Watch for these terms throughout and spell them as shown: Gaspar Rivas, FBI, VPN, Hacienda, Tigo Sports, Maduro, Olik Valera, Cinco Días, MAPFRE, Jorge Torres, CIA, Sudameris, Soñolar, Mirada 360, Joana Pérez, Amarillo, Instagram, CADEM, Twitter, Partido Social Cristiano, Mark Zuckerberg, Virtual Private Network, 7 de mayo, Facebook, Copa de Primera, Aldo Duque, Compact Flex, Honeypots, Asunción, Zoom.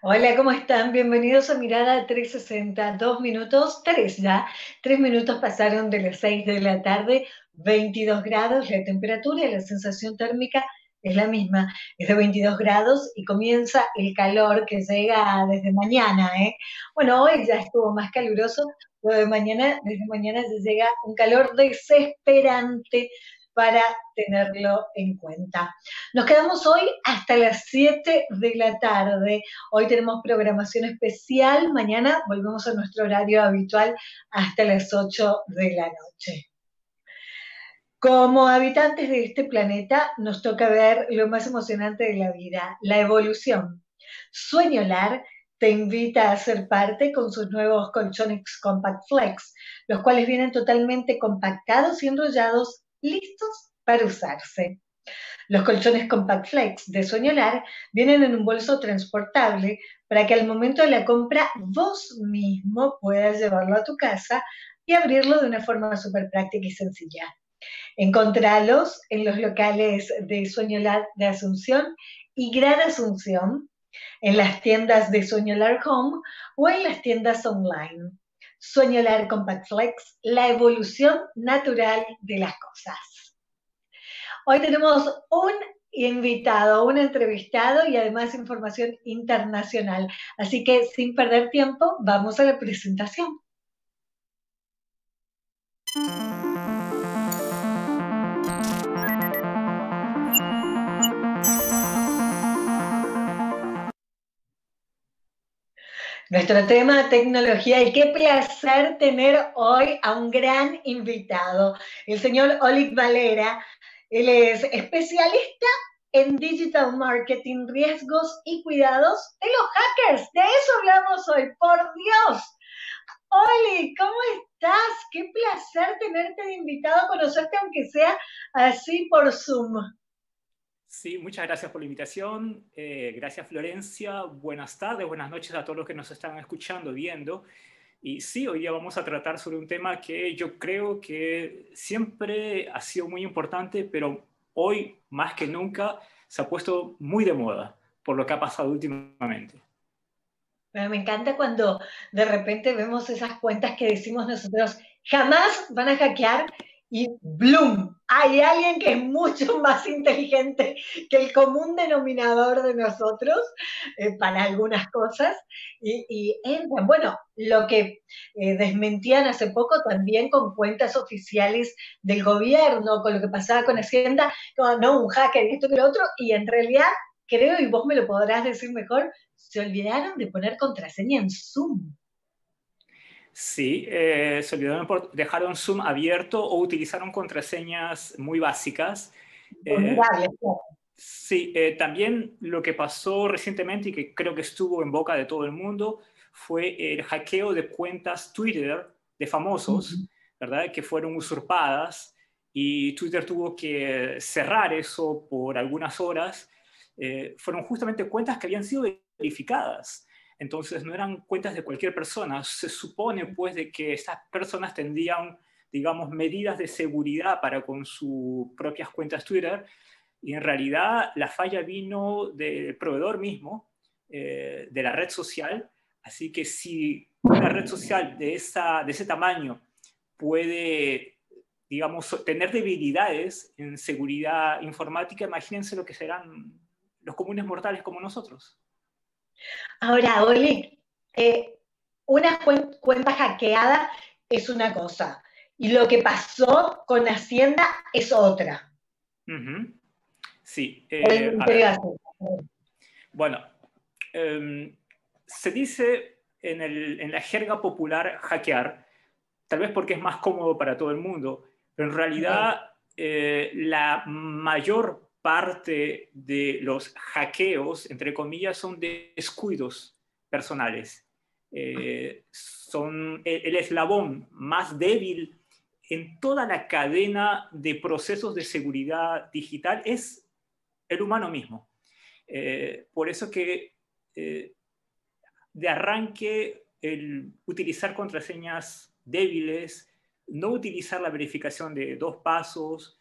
Hola, ¿cómo están? Bienvenidos a Mirada 360, 3 minutos pasaron de las 6 de la tarde, 22 grados, la temperatura y la sensación térmica es la misma, es de 22 grados y comienza el calor que llega desde mañana, Bueno, hoy ya estuvo más caluroso, pero desde mañana se llega un calor desesperante para tenerlo en cuenta. Nos quedamos hoy hasta las 7 de la tarde. Hoy tenemos programación especial. Mañana volvemos a nuestro horario habitual hasta las 8 de la noche. Como habitantes de este planeta, nos toca ver lo más emocionante de la vida, la evolución. Soñolar te invita a ser parte con sus nuevos colchones Compact Flex, los cuales vienen totalmente compactados y enrollados listos para usarse. Los colchones Compact Flex de Soñolar vienen en un bolso transportable para que al momento de la compra vos mismo puedas llevarlo a tu casa y abrirlo de una forma súper práctica y sencilla. Encontralos en los locales de Soñolar de Asunción y Gran Asunción, en las tiendas de Soñolar Home o en las tiendas online. Soñolar Compact Flex, la evolución natural de las cosas. Hoy tenemos un invitado, un entrevistado y además información internacional. Así que sin perder tiempo, vamos a la presentación. Nuestro tema, tecnología, y qué placer tener hoy a un gran invitado, el señor Olik Valera. Él es especialista en digital marketing, riesgos y cuidados de los hackers. De eso hablamos hoy, por Dios. Olik, ¿cómo estás? Qué placer tenerte de invitado, conocerte aunque sea así por Zoom. Sí, muchas gracias por la invitación. Gracias, Florencia. Buenas tardes, buenas noches a todos los que nos están escuchando, viendo. Y sí, hoy día vamos a tratar sobre un tema que yo creo que siempre ha sido muy importante, pero hoy, más que nunca, se ha puesto muy de moda por lo que ha pasado últimamente. Bueno, me encanta cuando de repente vemos esas cuentas que decimos nosotros, jamás van a hackear, y ¡bloom! Hay alguien que es mucho más inteligente que el común denominador de nosotros para algunas cosas y entran. Bueno, lo que desmentían hace poco también con cuentas oficiales del gobierno, con lo que pasaba con Hacienda, no, un hacker, esto que lo otro, y en realidad, creo, y vos me lo podrás decir mejor, se olvidaron de poner contraseña en Zoom. Sí, se olvidaron, dejaron Zoom abierto o utilizaron contraseñas muy básicas. Sí, también lo que pasó recientemente y que creo que estuvo en boca de todo el mundo fue el hackeo de cuentas Twitter de famosos, ¿verdad? Que fueron usurpadas y Twitter tuvo que cerrar eso por algunas horas. Fueron justamente cuentas que habían sido verificadas. Entonces, no eran cuentas de cualquier persona. Se supone, pues, de que estas personas tendrían, digamos, medidas de seguridad para con sus propias cuentas Twitter. Y en realidad, la falla vino del proveedor mismo, de la red social. Así que si una red social de ese tamaño puede, digamos, tener debilidades en seguridad informática, imagínense lo que serán los comunes mortales como nosotros. Ahora, Olik, una cuenta hackeada es una cosa y lo que pasó con Hacienda es otra. Sí. Bueno, se dice en la jerga popular hackear, tal vez porque es más cómodo para todo el mundo, pero en realidad la mayor parte de los hackeos, entre comillas, son descuidos personales. Son el eslabón más débil en toda la cadena de procesos de seguridad digital es el humano mismo. Por eso que de arranque el utilizar contraseñas débiles, no utilizar la verificación de 2 pasos,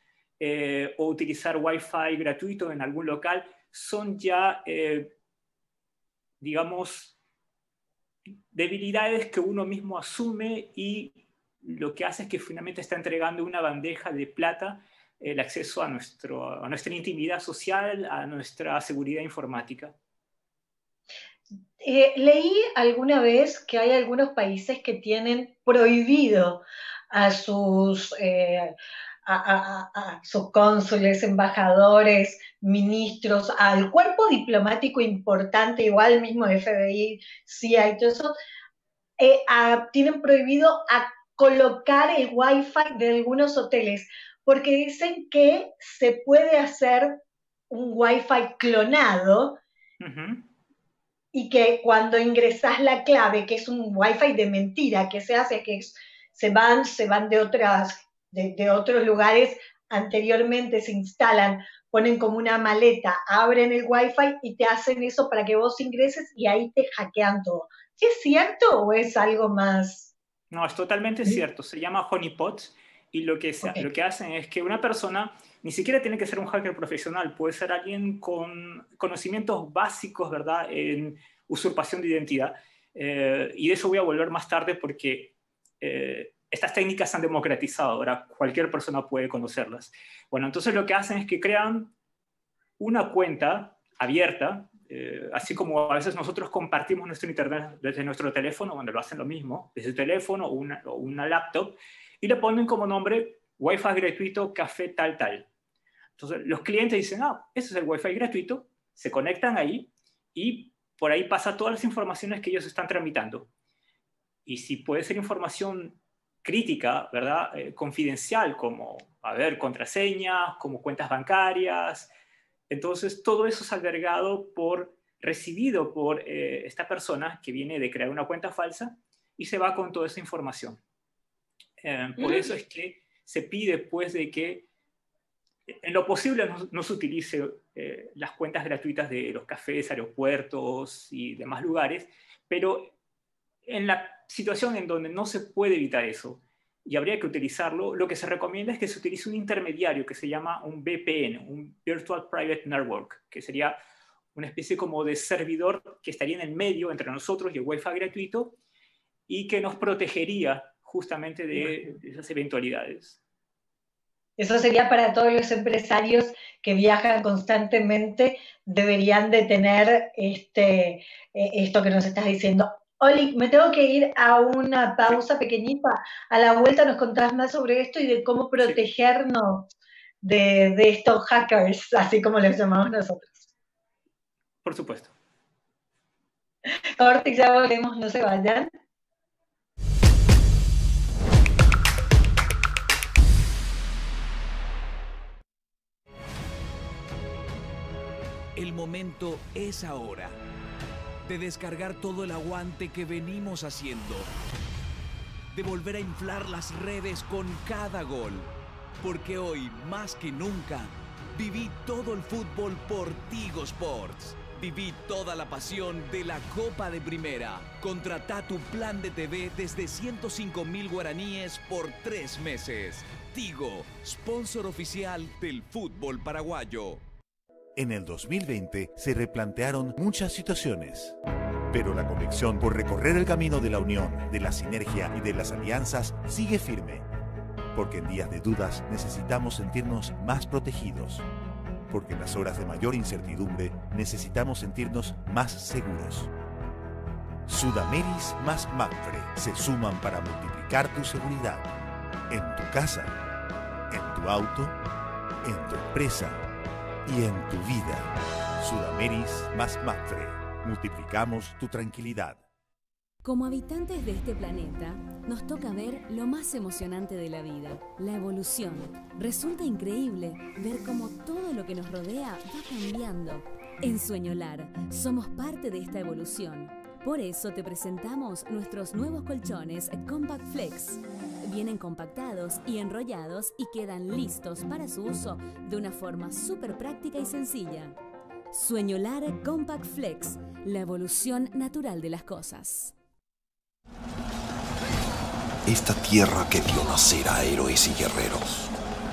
o utilizar Wi-Fi gratuito en algún local, son ya digamos, debilidades que uno mismo asume y lo que hace es que finalmente está entregando una bandeja de plata el acceso a, nuestra intimidad social, a nuestra seguridad informática. Leí alguna vez que hay algunos países que tienen prohibido a sus cónsules, embajadores, ministros, al cuerpo diplomático importante, igual el mismo FBI, CIA y todo eso, tienen prohibido a colocar el wifi de algunos hoteles, porque dicen que se puede hacer un wifi clonado. Uh-huh. Y que cuando ingresas la clave, que es un wifi de mentira, que se hace, que es, se van de otros lugares anteriormente, se instalan, ponen como una maleta, abren el wifi y te hacen eso para que vos ingreses y ahí te hackean todo. ¿Es cierto o es algo más...? No, es totalmente cierto. Se llama Honeypots y lo que hacen es que una persona, ni siquiera tiene que ser un hacker profesional, puede ser alguien con conocimientos básicos, ¿verdad?, en usurpación de identidad. Y de eso voy a volver más tarde porque... estas técnicas se han democratizado, ahora cualquier persona puede conocerlas. Bueno, entonces lo que hacen es que crean una cuenta abierta, así como a veces nosotros compartimos nuestro internet desde nuestro teléfono, bueno, lo hacen lo mismo, desde el teléfono o una laptop, y le ponen como nombre Wi-Fi gratuito, café tal, tal. Entonces los clientes dicen, ah, ese es el Wi-Fi gratuito, se conectan ahí, y por ahí pasa todas las informaciones que ellos están tramitando. Y si puede ser información crítica, ¿verdad?, confidencial, como, a ver, contraseñas, como cuentas bancarias. Entonces, todo eso es albergado recibido por esta persona que viene de crear una cuenta falsa y se va con toda esa información. Por eso es que se pide, pues, de que en lo posible no se utilice las cuentas gratuitas de los cafés, aeropuertos y demás lugares, pero en la situación en donde no se puede evitar eso y habría que utilizarlo, lo que se recomienda es que se utilice un intermediario que se llama un VPN, un Virtual Private Network, que sería una especie como de servidor que estaría en el medio entre nosotros y el Wi-Fi gratuito y que nos protegería justamente de esas eventualidades. Eso sería para todos los empresarios que viajan constantemente, deberían de tener esto que nos estás diciendo. Olik, me tengo que ir a una pausa pequeñita. A la vuelta nos contás más sobre esto y de cómo protegernos de estos hackers, así como los llamamos nosotros. Por supuesto. Corte, ya volvemos, no se vayan. El momento es ahora de descargar todo el aguante que venimos haciendo, de volver a inflar las redes con cada gol, porque hoy, más que nunca, viví todo el fútbol por Tigo Sports. Viví toda la pasión de la Copa de Primera. Contratá tu plan de TV desde 105.000 guaraníes por 3 meses. Tigo, sponsor oficial del fútbol paraguayo. En el 2020 se replantearon muchas situaciones, pero la convicción por recorrer el camino de la unión, de la sinergia y de las alianzas sigue firme, porque en días de dudas necesitamos sentirnos más protegidos, porque en las horas de mayor incertidumbre necesitamos sentirnos más seguros. Sudameris más MAPFRE se suman para multiplicar tu seguridad, en tu casa, en tu auto, en tu empresa, y en tu vida. Sudameris más MAPFRE. Multiplicamos tu tranquilidad. Como habitantes de este planeta, nos toca ver lo más emocionante de la vida, la evolución. Resulta increíble ver cómo todo lo que nos rodea va cambiando. En Soñolar somos parte de esta evolución. Por eso te presentamos nuestros nuevos colchones Compact Flex. Vienen compactados y enrollados y quedan listos para su uso de una forma súper práctica y sencilla. Soñolar Compact Flex, la evolución natural de las cosas. Esta tierra que dio nacer a héroes y guerreros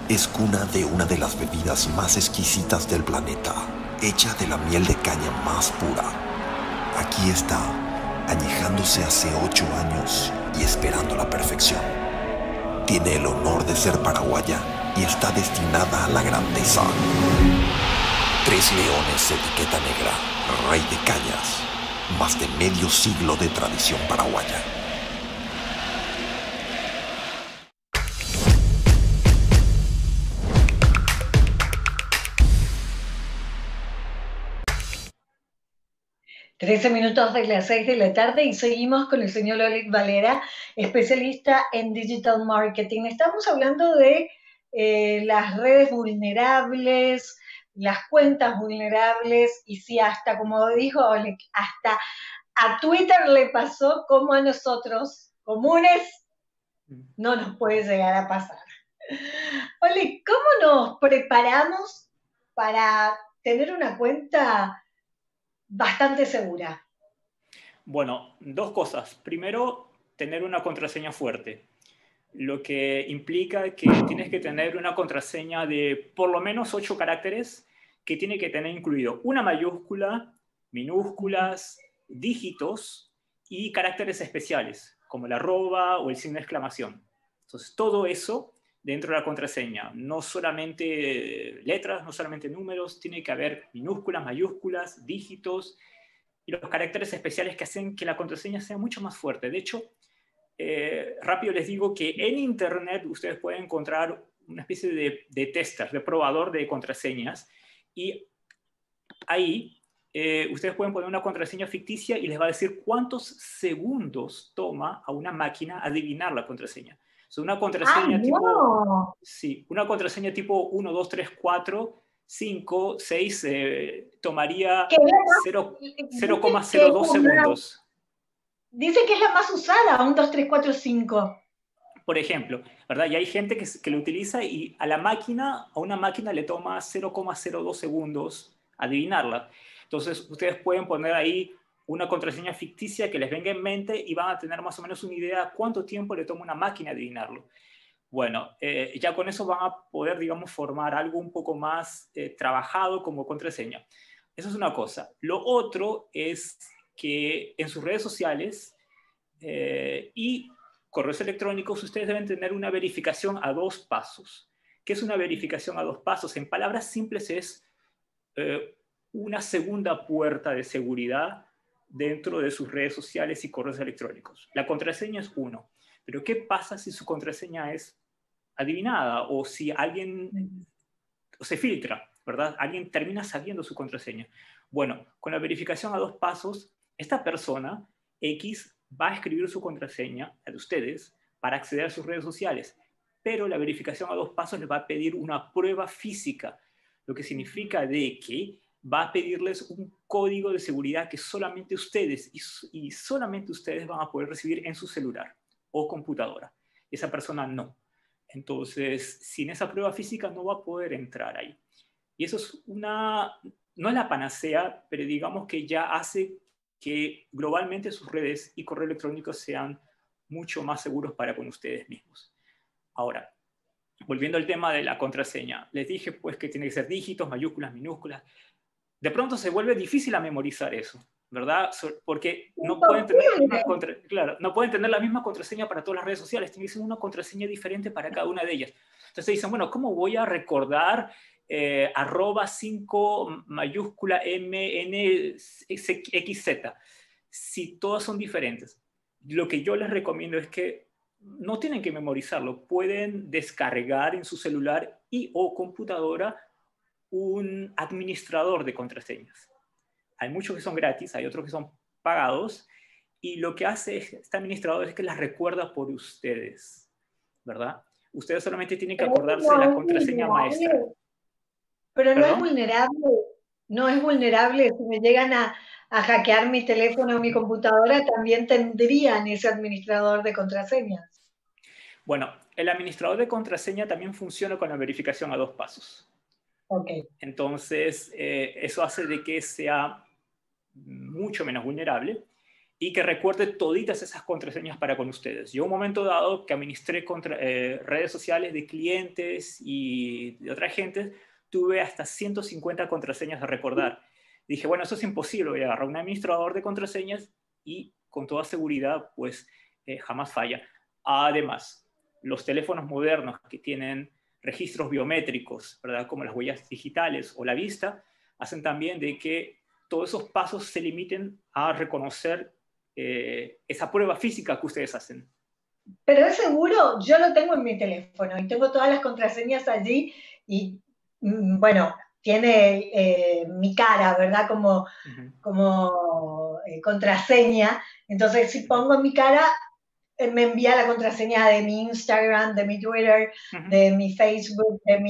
es cuna de una de las bebidas más exquisitas del planeta, hecha de la miel de caña más pura. Aquí está, añejándose hace 8 años y esperando la perfección. Tiene el honor de ser paraguaya y está destinada a la grandeza. 3 leones, etiqueta negra, rey de callas, más de medio siglo de tradición paraguaya. Trece minutos de las 6 de la tarde y seguimos con el señor Olik Valera, especialista en digital marketing. Estamos hablando de las redes vulnerables, las cuentas vulnerables, y si hasta, como dijo Olik, hasta a Twitter le pasó, como a nosotros comunes no nos puede llegar a pasar. Olik, ¿cómo nos preparamos para tener una cuenta bastante segura? Bueno, 2 cosas. Primero, tener una contraseña fuerte, lo que implica que tienes que tener una contraseña de por lo menos 8 caracteres, que tiene que tener incluido una mayúscula, minúsculas, dígitos y caracteres especiales, como la arroba o el signo de exclamación. Entonces, todo eso dentro de la contraseña. No solamente letras, no solamente números, tiene que haber minúsculas, mayúsculas, dígitos y los caracteres especiales que hacen que la contraseña sea mucho más fuerte. De hecho, rápido les digo que en internet ustedes pueden encontrar una especie de tester, de probador de contraseñas, y ahí ustedes pueden poner una contraseña ficticia y les va a decir cuántos segundos toma a una máquina adivinar la contraseña. Una contraseña, tipo, sí, una contraseña tipo 1, 2, 3, 4, 5, 6, tomaría 0,02 segundos. Dice que es la más usada, 1, 2, 3, 4, 5. Por ejemplo, ¿verdad? Y hay gente que lo utiliza y a una máquina le toma 0,02 segundos adivinarla. Entonces, ustedes pueden poner ahí una contraseña ficticia que les venga en mente y van a tener más o menos una idea cuánto tiempo le toma una máquina adivinarlo. Bueno, ya con eso van a poder, digamos, formar algo un poco más trabajado como contraseña. Eso es una cosa. Lo otro es que en sus redes sociales y correos electrónicos ustedes deben tener una verificación a 2 pasos. ¿Qué es una verificación a 2 pasos? En palabras simples es una segunda puerta de seguridad dentro de sus redes sociales y correos electrónicos. La contraseña es 1, pero ¿qué pasa si su contraseña es adivinada o si alguien se filtra, ¿verdad? Alguien termina sabiendo su contraseña. Bueno, con la verificación a 2 pasos, esta persona X va a escribir su contraseña, la de ustedes, para acceder a sus redes sociales, pero la verificación a 2 pasos les va a pedir una prueba física, lo que significa de que va a pedirles un código de seguridad que solamente ustedes y solamente ustedes van a poder recibir en su celular o computadora. Esa persona no. Entonces, sin esa prueba física no va a poder entrar ahí. Y eso es no es la panacea, pero digamos que ya hace que globalmente sus redes y correo electrónico sean mucho más seguros para con ustedes mismos. Ahora, volviendo al tema de la contraseña, les dije pues que tiene que ser dígitos, mayúsculas, minúsculas. De pronto se vuelve difícil a memorizar eso, ¿verdad? Porque no pueden tener la misma contraseña para todas las redes sociales, tienen que ser una contraseña diferente para cada una de ellas. Entonces dicen, bueno, ¿cómo voy a recordar arroba 5 mayúscula MNXZ si todas son diferentes? Lo que yo les recomiendo es que no tienen que memorizarlo, pueden descargar en su celular y o computadora un administrador de contraseñas. Hay muchos que son gratis, hay otros que son pagados, y lo que hace este administrador es que las recuerda por ustedes, ¿verdad? Ustedes solamente tienen que acordarse de la contraseña maestra. Pero no es vulnerable, no es vulnerable. Si me llegan a hackear mi teléfono o mi computadora, también tendrían ese administrador de contraseñas. Bueno, el administrador de contraseña también funciona con la verificación a 2 pasos. Okay. Entonces, eso hace de que sea mucho menos vulnerable y que recuerde toditas esas contraseñas para con ustedes. Yo, un momento dado, que administré redes sociales de clientes y de otra gente, tuve hasta 150 contraseñas a recordar. Dije, bueno, eso es imposible, voy a agarrar un administrador de contraseñas y con toda seguridad, pues jamás falla. Además, los teléfonos modernos que tienen registros biométricos, ¿verdad? Como las huellas digitales o la vista, hacen también de que todos esos pasos se limiten a reconocer esa prueba física que ustedes hacen. Pero es seguro, yo lo tengo en mi teléfono y tengo todas las contraseñas allí y, bueno, tiene mi cara, ¿verdad? Como, como contraseña. Entonces, si pongo mi cara, me envía la contraseña de mi Instagram, de mi Twitter, de mi Facebook, de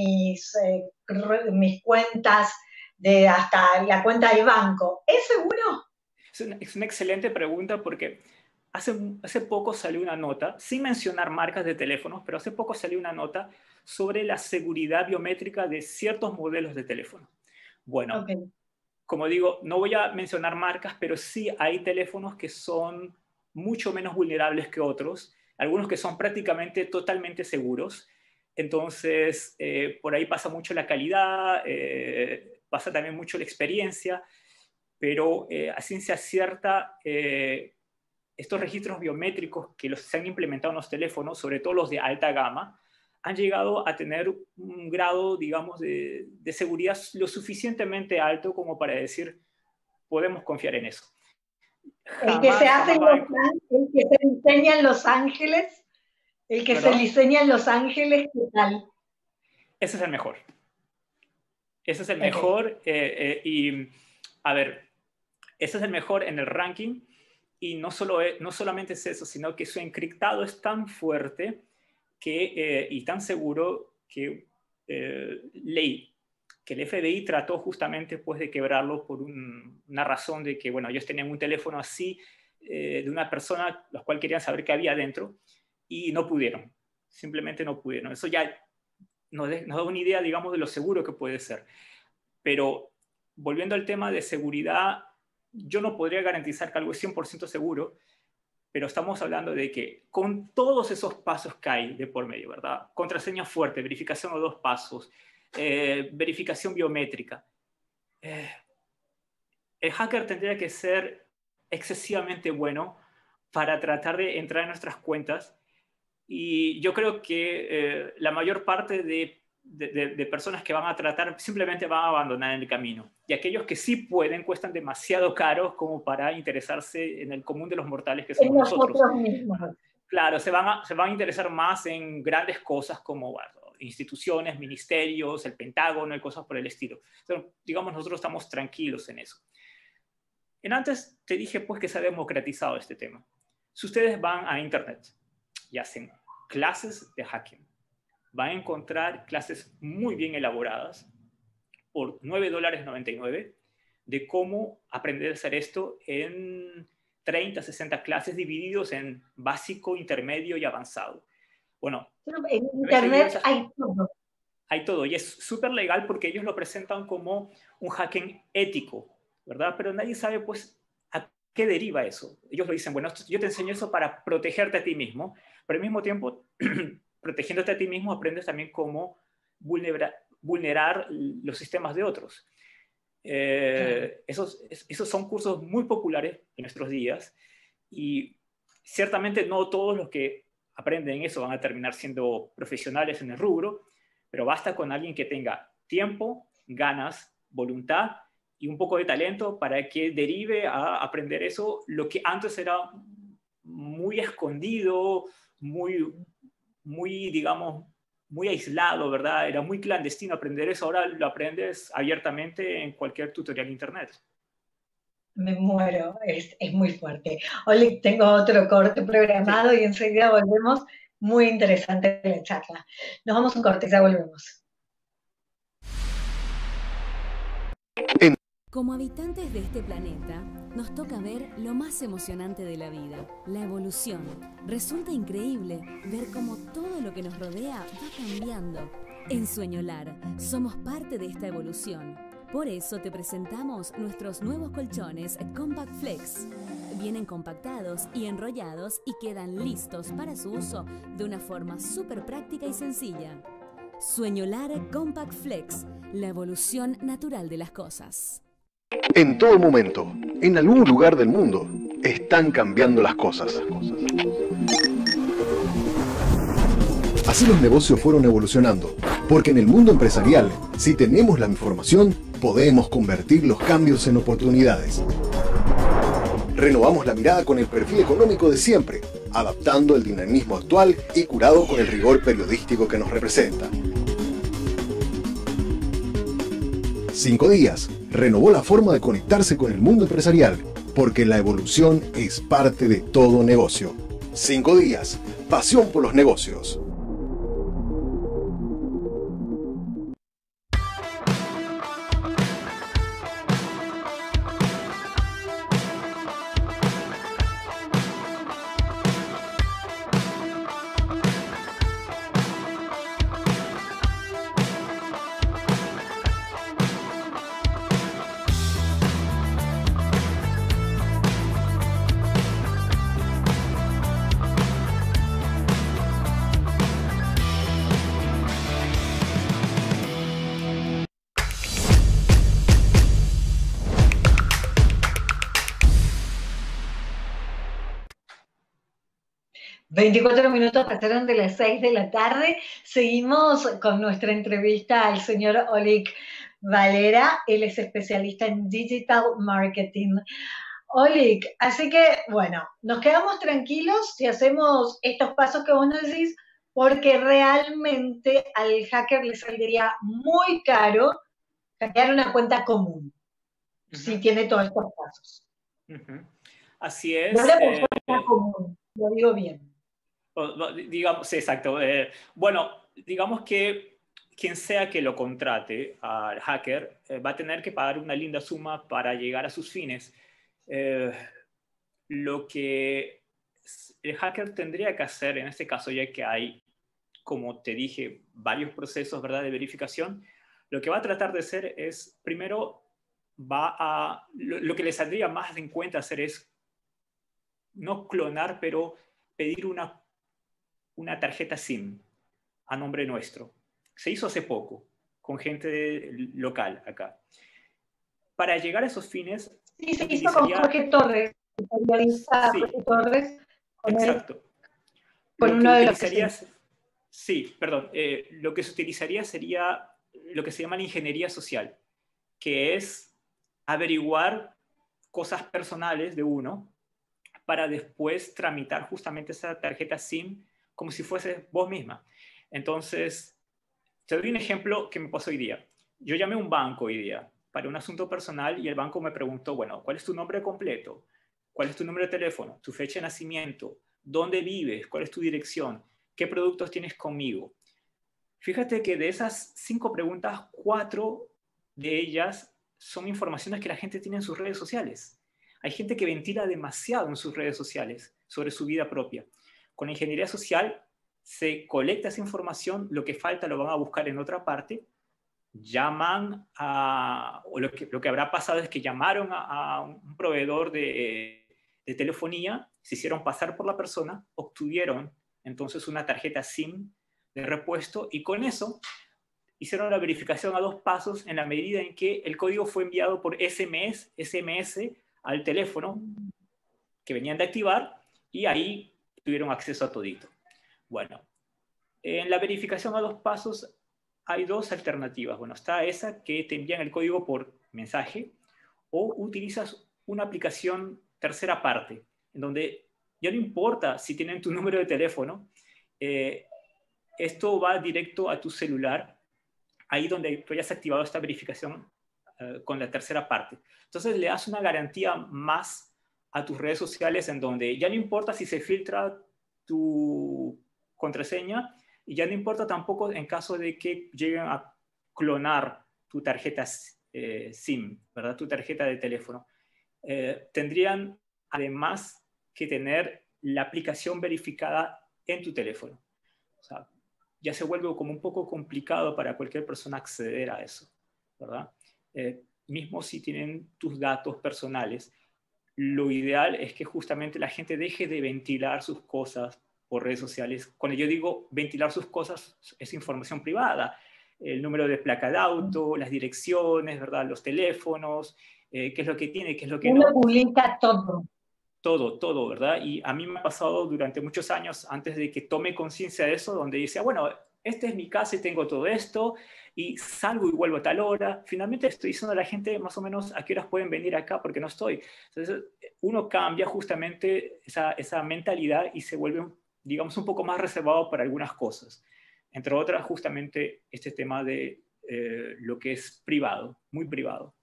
mis cuentas, de hasta la cuenta del banco. ¿Es seguro? Es una excelente pregunta porque hace poco salió una nota, sin mencionar marcas de teléfonos, pero hace poco salió una nota sobre la seguridad biométrica de ciertos modelos de teléfono. Bueno, como digo, no voy a mencionar marcas, pero sí hay teléfonos que son mucho menos vulnerables que otros, algunos que son prácticamente totalmente seguros. Entonces, por ahí pasa mucho la calidad, pasa también mucho la experiencia, pero a ciencia cierta, estos registros biométricos que se han implementado en los teléfonos, sobre todo los de alta gama, han llegado a tener un grado, digamos, de seguridad lo suficientemente alto como para decir, podemos confiar en eso. Jamás, el que se hace en Los Ángeles, el que se diseña en Los Ángeles, ¿qué tal? Ese es el mejor. Ese es el mejor, y a ver, ese es el mejor en el ranking, y no solamente es eso, sino que su encriptado es tan fuerte que, y tan seguro que el FBI trató justamente pues, de quebrarlo por una razón de que, bueno, ellos tenían un teléfono así de una persona, los cuales querían saber qué había dentro, y no pudieron, simplemente no pudieron. Eso ya nos da una idea, digamos, de lo seguro que puede ser. Pero volviendo al tema de seguridad, yo no podría garantizar que algo es 100% seguro, pero estamos hablando de que con todos esos pasos que hay de por medio, ¿verdad? Contraseña fuerte, verificación a 2 pasos, verificación biométrica. El hacker tendría que ser excesivamente bueno para tratar de entrar en nuestras cuentas y yo creo que la mayor parte de personas que van a tratar simplemente van a abandonar el camino. Y aquellos que sí pueden cuestan demasiado caros como para interesarse en el común de los mortales que somos nosotros mismos. Claro, se van a interesar más en grandes cosas como instituciones, ministerios, el Pentágono y cosas por el estilo. Entonces, digamos, nosotros estamos tranquilos en eso. En antes te dije pues que se ha democratizado este tema. Si ustedes van a internet y hacen clases de hacking, van a encontrar clases muy bien elaboradas por $9.99 de cómo aprender a hacer esto en 30, 60 clases divididos en básico, intermedio y avanzado. Bueno, en internet hay todo. Hay todo y es súper legal porque ellos lo presentan como un hacking ético, ¿verdad? Pero nadie sabe pues a qué deriva eso. Ellos lo dicen, bueno, yo te enseño eso para protegerte a ti mismo, pero al mismo tiempo, protegiéndote a ti mismo, aprendes también cómo vulnerar los sistemas de otros. Esos son cursos muy populares en nuestros días y ciertamente no todos los que aprenden eso van a terminar siendo profesionales en el rubro, pero basta con alguien que tenga tiempo, ganas, voluntad y un poco de talento para que derive a aprender eso, lo que antes era muy escondido, muy, digamos, muy aislado, ¿verdad? Era muy clandestino aprender eso, ahora lo aprendes abiertamente en cualquier tutorial en internet. Me muero, es muy fuerte. Olik, tengo otro corte programado y enseguida volvemos. Muy interesante la charla. Nos vamos a un corte, ya volvemos. Como habitantes de este planeta, nos toca ver lo más emocionante de la vida, la evolución. Resulta increíble ver cómo todo lo que nos rodea va cambiando. En Soñolar somos parte de esta evolución. Por eso te presentamos nuestros nuevos colchones Compact Flex. Vienen compactados y enrollados y quedan listos para su uso de una forma súper práctica y sencilla. Soñolar Compact Flex, la evolución natural de las cosas. En todo momento, en algún lugar del mundo, están cambiando las cosas. Así los negocios fueron evolucionando, porque en el mundo empresarial, si tenemos la información, podemos convertir los cambios en oportunidades. Renovamos la mirada con el perfil económico de siempre, adaptando el dinamismo actual y curado con el rigor periodístico que nos representa. Cinco Días renovó la forma de conectarse con el mundo empresarial, porque la evolución es parte de todo negocio. Cinco Días, pasión por los negocios. Minutos pasaron de las 6 de la tarde. Seguimos con nuestra entrevista al señor Olik Valera. Él es especialista en digital marketing. Olik, así que, bueno, nos quedamos tranquilos si hacemos estos pasos que vos nos decís, porque realmente al hacker le saldría muy caro hackear una cuenta común, si tiene todos estos pasos. Así es. No le cuenta común, lo digo bien. Digamos, sí, exacto. Bueno, digamos que quien sea que lo contrate al hacker va a tener que pagar una linda suma para llegar a sus fines. Lo que el hacker tendría que hacer en este caso, ya que hay, como te dije, varios procesos, ¿verdad?, de verificación, lo que va a tratar de hacer es, primero, lo que le saldría más en cuenta hacer es no clonar, pero pedir una tarjeta SIM a nombre nuestro. Se hizo hace poco, con gente local acá. Para llegar a esos fines... Sí, se hizo con Jorge Torres. Sí, Jorge Torres con exacto. Con uno de los... Sí, perdón. Lo que se utilizaría sería lo que se llama la ingeniería social, que es averiguar cosas personales de uno para después tramitar justamente esa tarjeta SIM como si fuese vos misma. Entonces, te doy un ejemplo que me pasó hoy día. Yo llamé a un banco hoy día para un asunto personal y el banco me preguntó, bueno, ¿cuál es tu nombre completo? ¿Cuál es tu número de teléfono? ¿Tu fecha de nacimiento? ¿Dónde vives? ¿Cuál es tu dirección? ¿Qué productos tienes conmigo? Fíjate que de esas 5 preguntas, 4 de ellas son informaciones que la gente tiene en sus redes sociales. Hay gente que ventila demasiado en sus redes sociales sobre su vida propia. Con la ingeniería social se colecta esa información, lo que falta lo van a buscar en otra parte, llaman a, o lo que habrá pasado es que llamaron a un proveedor de telefonía, se hicieron pasar por la persona, obtuvieron entonces una tarjeta SIM de repuesto y con eso hicieron la verificación a 2 pasos en la medida en que el código fue enviado por SMS al teléfono que venían de activar y ahí tuvieron acceso a todito. Bueno, en la verificación a 2 pasos hay 2 alternativas. Bueno, está esa que te envían el código por mensaje o utilizas una aplicación tercera parte, en donde ya no importa si tienen tu número de teléfono, esto va directo a tu celular, ahí donde tú hayas activado esta verificación con la tercera parte. Entonces le das una garantía más a tus redes sociales en donde ya no importa si se filtra tu contraseña y ya no importa tampoco en caso de que lleguen a clonar tu tarjeta SIM, ¿verdad?, tu tarjeta de teléfono. Tendrían además que tener la aplicación verificada en tu teléfono. O sea, ya se vuelve como un poco complicado para cualquier persona acceder a eso, ¿verdad? Mismo si tienen tus datos personales. Lo ideal es que justamente la gente deje de ventilar sus cosas por redes sociales. Cuando yo digo ventilar sus cosas, es información privada. El número de placa de auto, las direcciones, ¿verdad?, los teléfonos, qué es lo que tiene, qué es lo que no. Uno publica todo. Todo, todo, ¿verdad? Y a mí me ha pasado durante muchos años, antes de que tome conciencia de eso, donde decía, bueno, esta es mi casa y tengo todo esto, y salgo y vuelvo a tal hora. Finalmente estoy diciendo a la gente más o menos a qué horas pueden venir acá porque no estoy. Entonces uno cambia justamente esa mentalidad y se vuelve, digamos, un poco más reservado para algunas cosas. Entre otras, justamente este tema de lo que es privado, muy privado.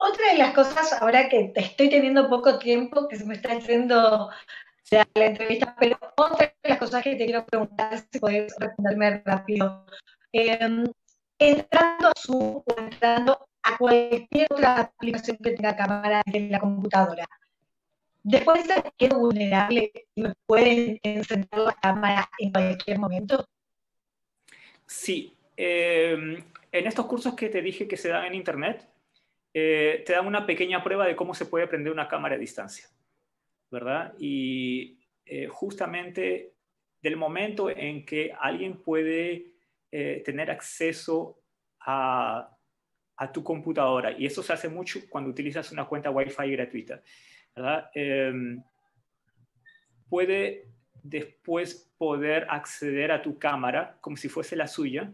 Otra de las cosas, ahora que estoy teniendo poco tiempo, que se me está haciendo la entrevista, pero otra de las cosas que te quiero preguntar, si podés responderme rápido. Entrando a Zoom o entrando a cualquier otra aplicación que tenga cámara en la computadora, ¿después se quedo vulnerable y me pueden encender la cámara en cualquier momento? Sí. En estos cursos que te dije que se dan en Internet, te dan una pequeña prueba de cómo se puede prender una cámara a distancia, ¿verdad? Y justamente del momento en que alguien puede tener acceso a tu computadora, y eso se hace mucho cuando utilizas una cuenta Wi-Fi gratuita, ¿verdad? Puede después poder acceder a tu cámara como si fuese la suya,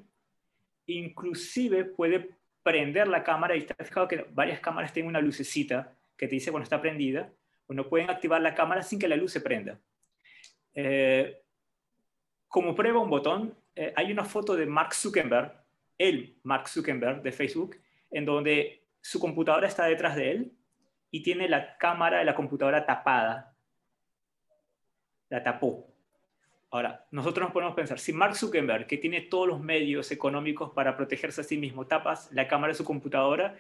inclusive puede prender la cámara, y está fijado que varias cámaras tienen una lucecita que te dice cuando está prendida, o no pueden activar la cámara sin que la luz se prenda. Como prueba un botón, hay una foto de Mark Zuckerberg, el Mark Zuckerberg de Facebook, en donde su computadora está detrás de él y tiene la cámara de la computadora tapada. La tapó. Ahora, nosotros nos podemos pensar, si Mark Zuckerberg, que tiene todos los medios económicos para protegerse a sí mismo, tapas la cámara de su computadora,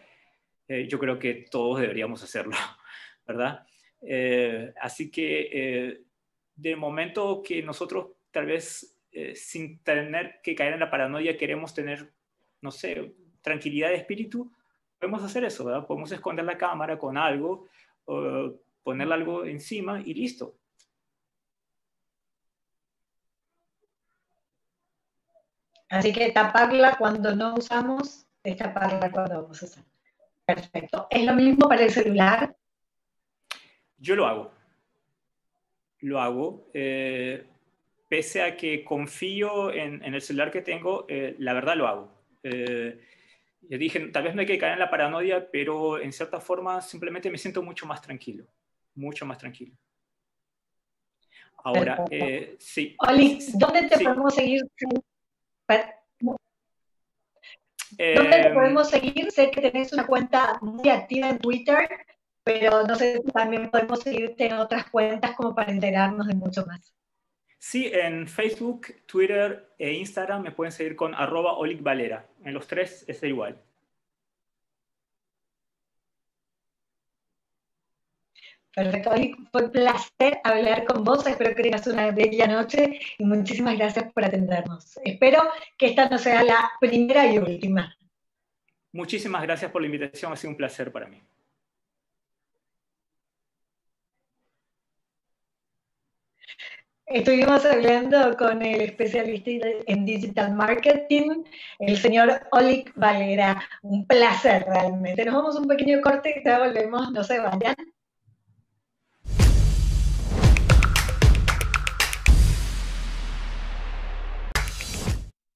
yo creo que todos deberíamos hacerlo, ¿verdad? Así que, del momento que nosotros, tal vez, sin tener que caer en la paranoia, queremos tener, no sé, tranquilidad de espíritu, podemos hacer eso, ¿verdad? Podemos esconder la cámara con algo, ponerle algo encima y listo. Así que taparla cuando no usamos es taparla cuando vamos a usar. Perfecto. ¿Es lo mismo para el celular? Yo lo hago. Lo hago. Pese a que confío en el celular que tengo, la verdad lo hago. Yo dije, tal vez no hay que caer en la paranoia, pero en cierta forma simplemente me siento mucho más tranquilo. Mucho más tranquilo. Ahora, sí. Oli, ¿dónde te podemos seguir? ¿Dónde te podemos seguir? Sé que tenés una cuenta muy activa en Twitter, pero no sé, también podemos seguirte en otras cuentas como para enterarnos de mucho más. Sí, en Facebook, Twitter e Instagram me pueden seguir con @Olik Valera. En los tres es igual. Perfecto, Olik, fue un placer hablar con vos, espero que tengas una bella noche y muchísimas gracias por atendernos. Espero que esta no sea la primera y última. Muchísimas gracias por la invitación, ha sido un placer para mí. Estuvimos hablando con el especialista en Digital Marketing, el señor Olik Valera. Un placer realmente. Nos vamos a un pequeño corte y ya volvemos, no se vayan.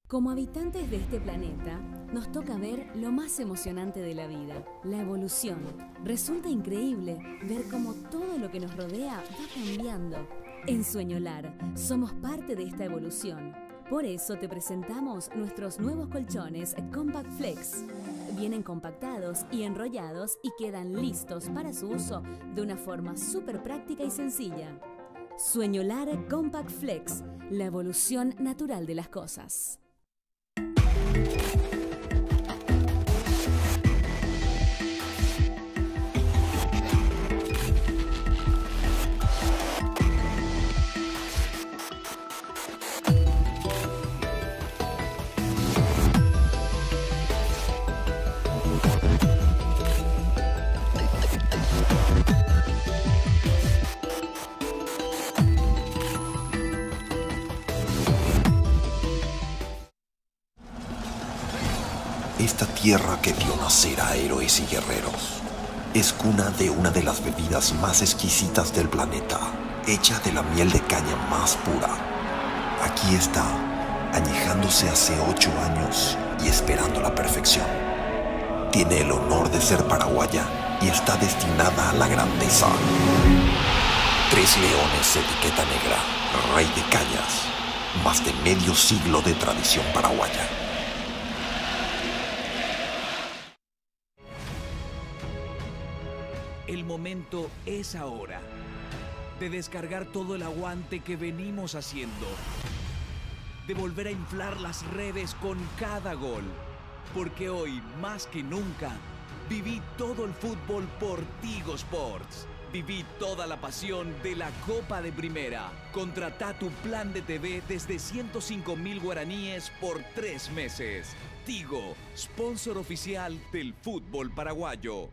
Como habitantes de este planeta, nos toca ver lo más emocionante de la vida, la evolución. Resulta increíble ver cómo todo lo que nos rodea va cambiando. En Soñolar, somos parte de esta evolución. Por eso te presentamos nuestros nuevos colchones Compact Flex. Vienen compactados y enrollados y quedan listos para su uso de una forma súper práctica y sencilla. Soñolar Compact Flex, la evolución natural de las cosas. Esta tierra que dio nacer a héroes y guerreros es cuna de una de las bebidas más exquisitas del planeta, hecha de la miel de caña más pura. Aquí está, añejándose hace 8 años y esperando la perfección. Tiene el honor de ser paraguaya y está destinada a la grandeza. 3 leones etiqueta negra, rey de cañas, más de medio siglo de tradición paraguaya. El momento es ahora de descargar todo el aguante que venimos haciendo, de volver a inflar las redes con cada gol, porque hoy más que nunca viví todo el fútbol por Tigo Sports. Viví toda la pasión de la Copa de Primera. Contratá tu plan de TV desde 105.000 guaraníes por 3 meses. Tigo, sponsor oficial del fútbol paraguayo.